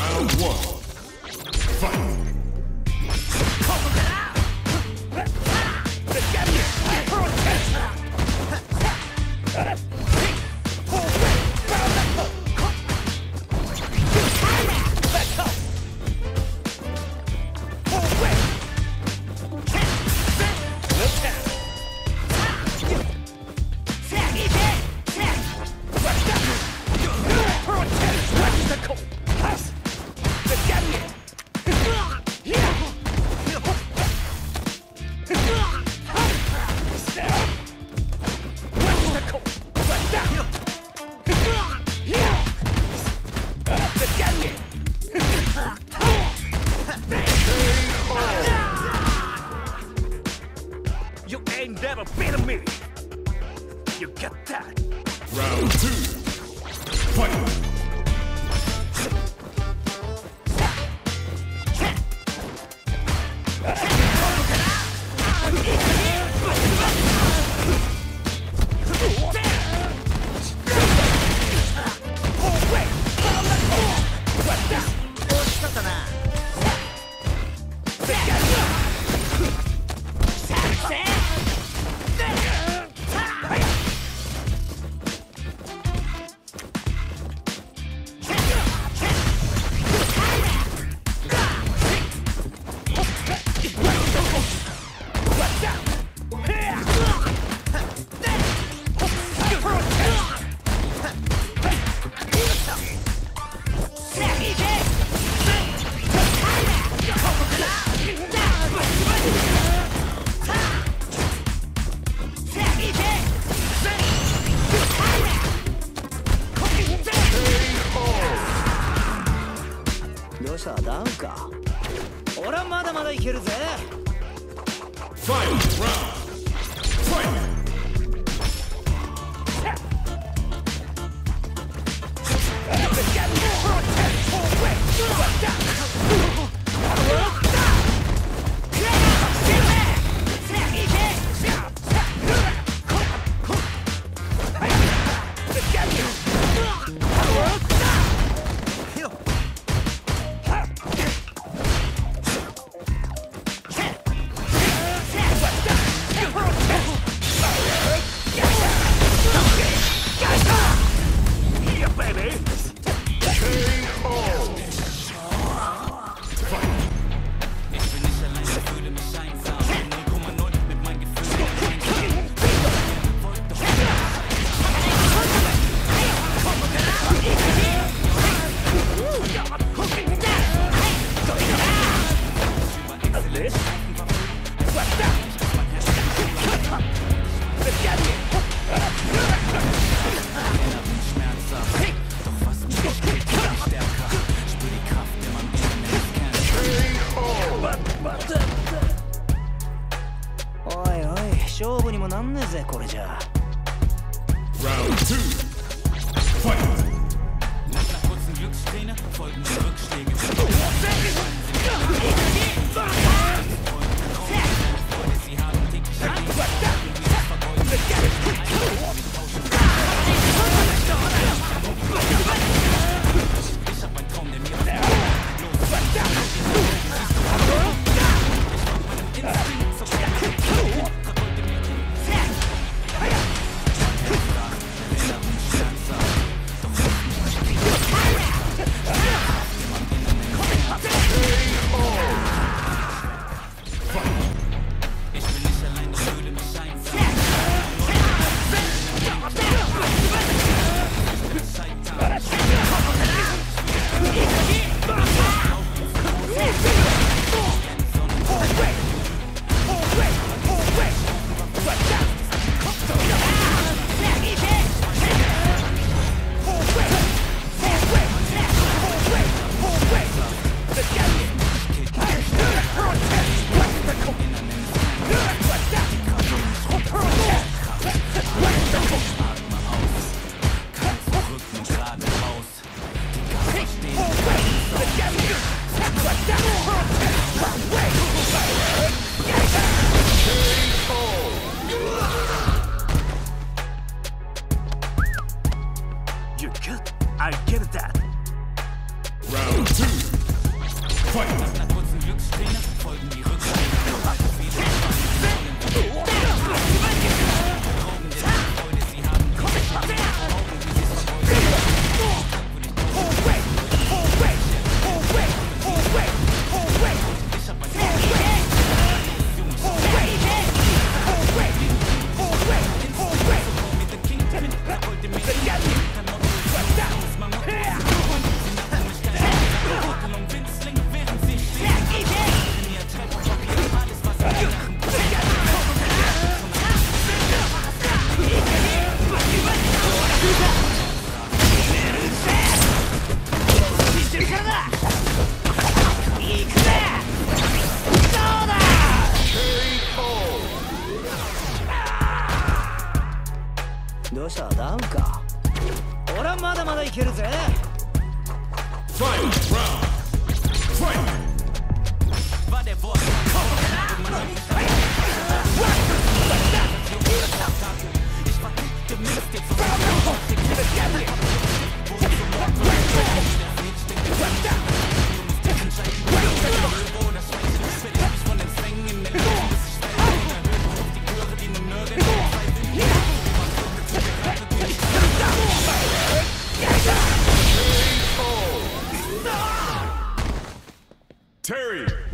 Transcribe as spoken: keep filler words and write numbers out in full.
Round one. Fight! You ain't never been a me. You get that? Round two. Fight! Fight round! Round two. Fight! Nach einer kurzen Glücksträhne folgen die Rückschläge. Sie haben Ich hab einen Traum, der mir Ich hab einen Instinkt zur Ich bin nicht allein, ich würde mich einsam. Terry!